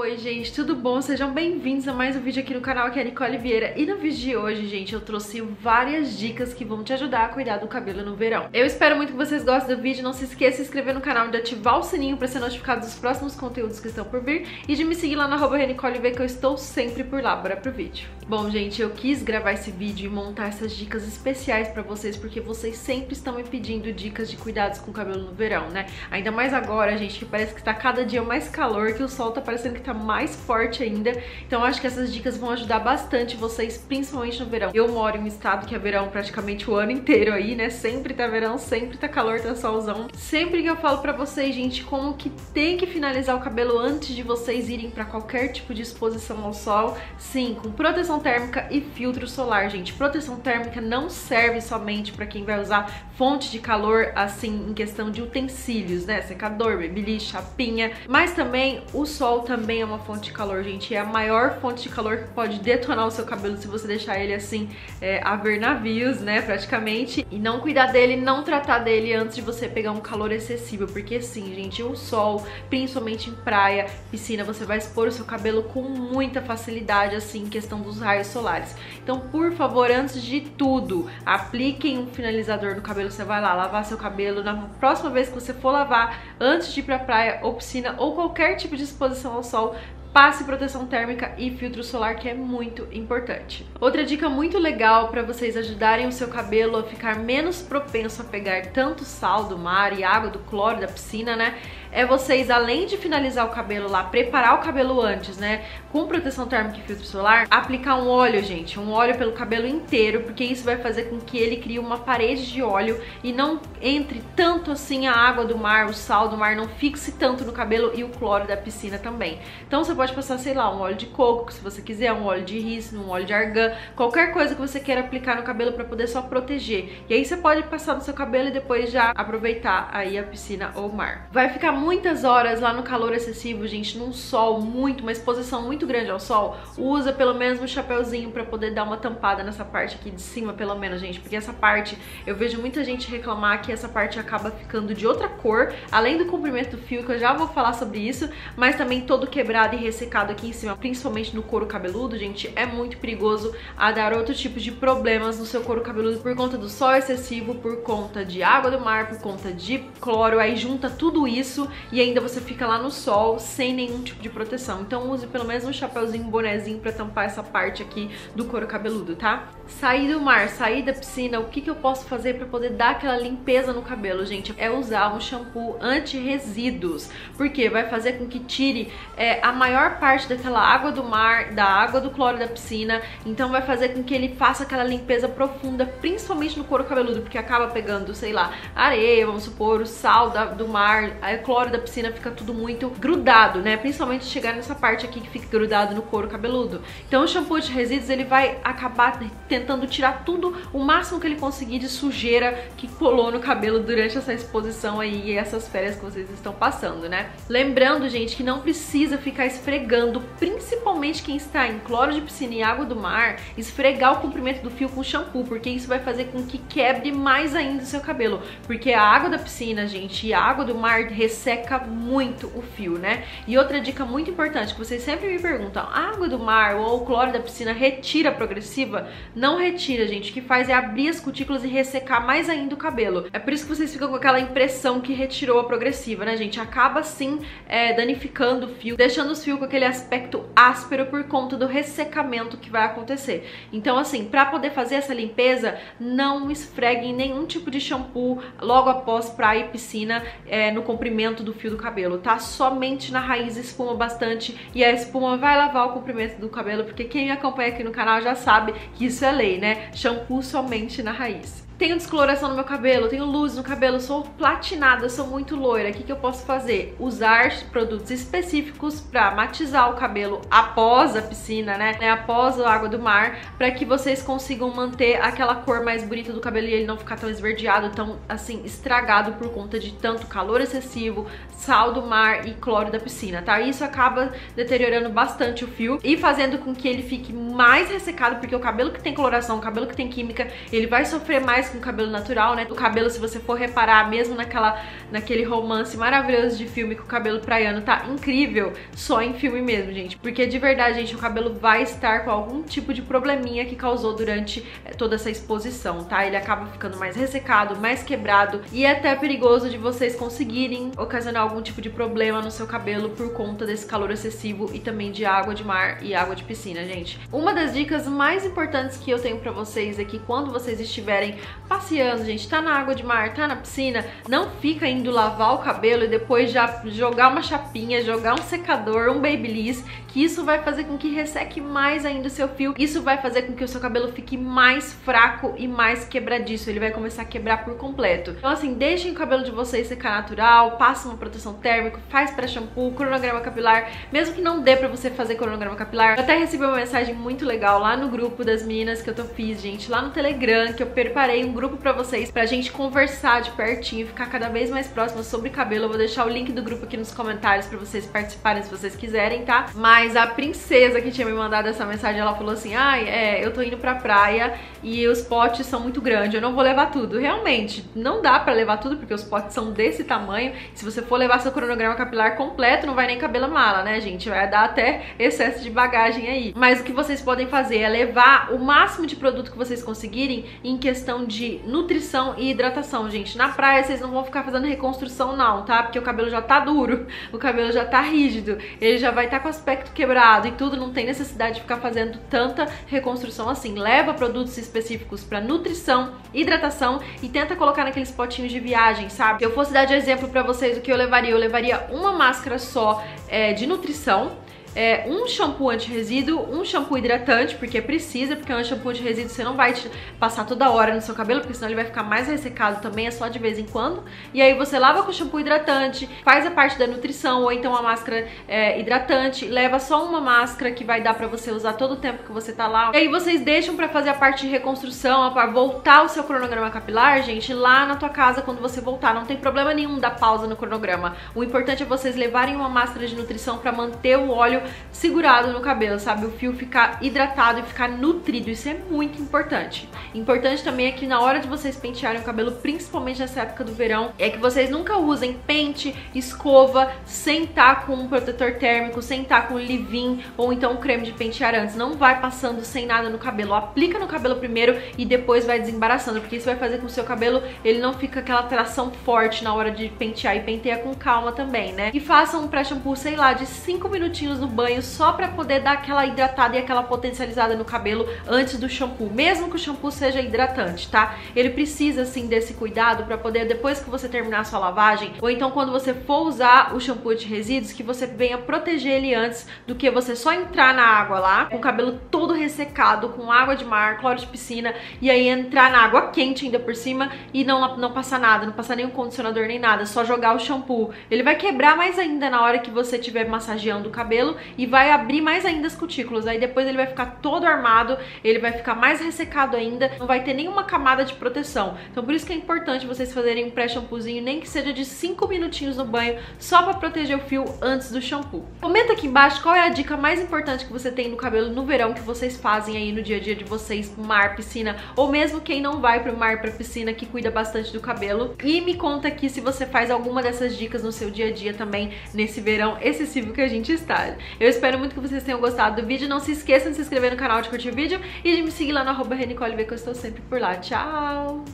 Oi gente, tudo bom? Sejam bem-vindos a mais um vídeo aqui no canal, aqui é a Nicole Vieira. E no vídeo de hoje, gente, eu trouxe várias dicas que vão te ajudar a cuidar do cabelo no verão. Eu espero muito que vocês gostem do vídeo. Não se esqueça de se inscrever no canal e de ativar o sininho pra ser notificado dos próximos conteúdos que estão por vir. E de me seguir lá na @renicolevieira que eu estou sempre por lá. Bora pro vídeo. Bom gente, eu quis gravar esse vídeo e montar essas dicas especiais pra vocês, porque vocês sempre estão me pedindo dicas de cuidados com o cabelo no verão, né? Ainda mais agora, gente, que parece que tá cada dia mais calor, que o sol tá parecendo que tá mais forte ainda, então acho que essas dicas vão ajudar bastante vocês, principalmente no verão. Eu moro em um estado que é verão praticamente o ano inteiro aí, né? Sempre tá verão, sempre tá calor, tá solzão. Sempre que eu falo pra vocês, gente, como que tem que finalizar o cabelo antes de vocês irem pra qualquer tipo de exposição ao sol, sim, com proteção térmica e filtro solar, gente. Proteção térmica não serve somente pra quem vai usar fonte de calor, assim, em questão de utensílios, né? Secador, babyliss, chapinha, mas também o sol também é uma fonte de calor, gente, é a maior fonte de calor que pode detonar o seu cabelo se você deixar ele assim, a ver navios, né, praticamente, e não cuidar dele, não tratar dele antes de você pegar um calor excessivo, porque sim, gente, o sol, principalmente em praia, piscina, você vai expor o seu cabelo com muita facilidade, assim, em questão dos raios solares. Então, por favor, antes de tudo, apliquem um finalizador no cabelo. Você vai lá lavar seu cabelo, na próxima vez que você for lavar, antes de ir pra praia ou piscina ou qualquer tipo de exposição ao sol, passe proteção térmica e filtro solar, que é muito importante. Outra dica muito legal para vocês ajudarem o seu cabelo a ficar menos propenso a pegar tanto sal do mar e água do cloro da piscina, né? É vocês, além de finalizar o cabelo lá, preparar o cabelo antes, né? Com proteção térmica e filtro solar, aplicar um óleo, gente. Um óleo pelo cabelo inteiro, porque isso vai fazer com que ele crie uma parede de óleo e não entre tanto assim a água do mar, o sal do mar, não fixe tanto no cabelo e o cloro da piscina também. Então você pode passar, sei lá, um óleo de coco, se você quiser, um óleo de rícino, um óleo de argan, qualquer coisa que você queira aplicar no cabelo pra poder só proteger. E aí você pode passar no seu cabelo e depois já aproveitar aí a piscina ou o mar. Vai ficar muitas horas lá no calor excessivo, gente, num sol muito, uma exposição muito grande ao sol. Usa pelo menos um chapeuzinho pra poder dar uma tampada nessa parte aqui de cima, pelo menos, gente, porque essa parte, eu vejo muita gente reclamar que essa parte acaba ficando de outra cor, além do comprimento do fio, que eu já vou falar sobre isso, mas também todo quebrado e secado aqui em cima, principalmente no couro cabeludo, gente, é muito perigoso a dar outro tipo de problemas no seu couro cabeludo por conta do sol excessivo, por conta de água do mar, por conta de cloro, aí junta tudo isso e ainda você fica lá no sol sem nenhum tipo de proteção. Então use pelo menos um chapeuzinho, um bonezinho pra tampar essa parte aqui do couro cabeludo, tá? Sair do mar, sair da piscina, o que que eu posso fazer pra poder dar aquela limpeza no cabelo, gente? É usar um shampoo anti-resíduos, porque vai fazer com que tire a maior parte daquela água do mar, da água do cloro da piscina, então vai fazer com que ele faça aquela limpeza profunda, principalmente no couro cabeludo, porque acaba pegando, sei lá, areia, vamos supor, o sal do mar, o cloro da piscina, fica tudo muito grudado, né, principalmente chegar nessa parte aqui que fica grudado no couro cabeludo. Então o shampoo de resíduos, ele vai acabar tentando tirar tudo, o máximo que ele conseguir de sujeira que colou no cabelo durante essa exposição aí e essas férias que vocês estão passando, né. Lembrando, gente, que não precisa ficar esfregando, principalmente quem está em cloro de piscina e água do mar, esfregar o comprimento do fio com shampoo, porque isso vai fazer com que quebre mais ainda o seu cabelo, porque a água da piscina, gente, e a água do mar resseca muito o fio, né? E outra dica muito importante, que vocês sempre me perguntam, a água do mar ou o cloro da piscina retira a progressiva? Não retira, gente, o que faz é abrir as cutículas e ressecar mais ainda o cabelo. É por isso que vocês ficam com aquela impressão que retirou a progressiva, né, gente? Acaba assim danificando o fio, deixando os fios com aquele aspecto áspero por conta do ressecamento que vai acontecer. Então assim, pra poder fazer essa limpeza, não esfreguem nenhum tipo de shampoo logo após praia e piscina no comprimento do fio do cabelo, tá? Somente na raiz, espuma bastante, e a espuma vai lavar o comprimento do cabelo, porque quem me acompanha aqui no canal já sabe que isso é lei, né? Shampoo somente na raiz. Tenho descoloração no meu cabelo, tenho luz no cabelo, sou platinada, sou muito loira. O que que eu posso fazer? Usar produtos específicos pra matizar o cabelo após a piscina, né? Após a água do mar, pra que vocês consigam manter aquela cor mais bonita do cabelo e ele não ficar tão esverdeado, tão assim, estragado por conta de tanto calor excessivo, sal do mar e cloro da piscina, tá? Isso acaba deteriorando bastante o fio e fazendo com que ele fique mais ressecado, porque o cabelo que tem coloração, o cabelo que tem química, ele vai sofrer mais com cabelo natural, né? O cabelo, se você for reparar, mesmo naquele romance maravilhoso de filme, que o cabelo praiano tá incrível, só em filme mesmo, gente. Porque de verdade, gente, o cabelo vai estar com algum tipo de probleminha que causou durante toda essa exposição, tá? Ele acaba ficando mais ressecado, mais quebrado, e é até perigoso de vocês conseguirem ocasionar algum tipo de problema no seu cabelo por conta desse calor excessivo e também de água de mar e água de piscina, gente. Uma das dicas mais importantes que eu tenho pra vocês é que quando vocês estiverem passeando, gente, tá na água de mar, tá na piscina, não fica indo lavar o cabelo e depois já jogar uma chapinha, jogar um secador, um babyliss, que isso vai fazer com que resseque mais ainda o seu fio. Isso vai fazer com que o seu cabelo fique mais fraco e mais quebradiço. Ele vai começar a quebrar por completo. Então assim, deixem o cabelo de vocês secar natural, passa uma proteção térmica, faz pré-shampoo, cronograma capilar. Mesmo que não dê pra você fazer cronograma capilar, eu até recebi uma mensagem muito legal lá no grupo das meninas que eu fiz, gente, lá no Telegram, que eu preparei um grupo pra vocês, pra gente conversar de pertinho, ficar cada vez mais próxima sobre cabelo. Eu vou deixar o link do grupo aqui nos comentários pra vocês participarem se vocês quiserem, tá? Mas a princesa que tinha me mandado essa mensagem, ela falou assim: ai, eu tô indo pra praia e os potes são muito grandes, eu não vou levar tudo. Realmente, não dá pra levar tudo, porque os potes são desse tamanho. Se você for levar seu cronograma capilar completo, não vai nem cabelo mala, né, gente? Vai dar até excesso de bagagem aí. Mas o que vocês podem fazer é levar o máximo de produto que vocês conseguirem em questão de nutrição e hidratação, gente. Na praia vocês não vão ficar fazendo reconstrução não, tá? Porque o cabelo já tá duro, o cabelo já tá rígido, ele já vai estar com o aspecto quebrado e tudo, não tem necessidade de ficar fazendo tanta reconstrução assim. Leva produtos específicos pra nutrição, hidratação, e tenta colocar naqueles potinhos de viagem, sabe? Se eu fosse dar de exemplo pra vocês o que eu levaria uma máscara só de nutrição, um shampoo anti-resíduo, um shampoo hidratante, porque precisa, porque um shampoo anti-resíduo você não vai passar toda hora no seu cabelo, porque senão ele vai ficar mais ressecado também, é só de vez em quando. E aí você lava com shampoo hidratante, faz a parte da nutrição, ou então a máscara hidratante, leva só uma máscara que vai dar pra você usar todo o tempo que você tá lá. E aí vocês deixam pra fazer a parte de reconstrução, pra voltar o seu cronograma capilar, gente, lá na tua casa quando você voltar. Não tem problema nenhum dar pausa no cronograma. O importante é vocês levarem uma máscara de nutrição pra manter o óleo segurado no cabelo, sabe? O fio ficar hidratado e ficar nutrido, isso é muito importante. Importante também é que na hora de vocês pentearem o cabelo, principalmente nessa época do verão, é que vocês nunca usem pente, escova, sem estar com um protetor térmico, sem estar com leave-in ou então um creme de pentear antes. Não vai passando sem nada no cabelo, aplica no cabelo primeiro e depois vai desembaraçando, porque isso vai fazer com que o seu cabelo, ele não fica aquela tração forte na hora de pentear, e penteia com calma também, né? E façam um pré-shampoo, sei lá, de 5 minutinhos no banho, só pra poder dar aquela hidratada e aquela potencializada no cabelo antes do shampoo, mesmo que o shampoo seja hidratante, tá? Ele precisa, assim, desse cuidado pra poder, depois que você terminar a sua lavagem, ou então quando você for usar o shampoo de resíduos, que você venha proteger ele antes do que você só entrar na água lá, com o cabelo todo ressecado, com água de mar, cloro de piscina, e aí entrar na água quente ainda por cima e não passar nada, não passar nenhum condicionador nem nada, só jogar o shampoo. Ele vai quebrar mais ainda na hora que você estiver massageando o cabelo, e vai abrir mais ainda as cutículas. Aí depois ele vai ficar todo armado, ele vai ficar mais ressecado ainda, não vai ter nenhuma camada de proteção. Então por isso que é importante vocês fazerem um pré-shampoozinho, nem que seja de 5 minutinhos no banho, só pra proteger o fio antes do shampoo. Comenta aqui embaixo qual é a dica mais importante que você tem no cabelo no verão, que vocês fazem aí no dia a dia de vocês, mar, piscina, ou mesmo quem não vai pro mar, pra piscina, que cuida bastante do cabelo. E me conta aqui se você faz alguma dessas dicas no seu dia a dia também, nesse verão excessivo que a gente está. Eu espero muito que vocês tenham gostado do vídeo. Não se esqueçam de se inscrever no canal, de curtir o vídeo e de me seguir lá no @RenicoleV, que eu estou sempre por lá. Tchau!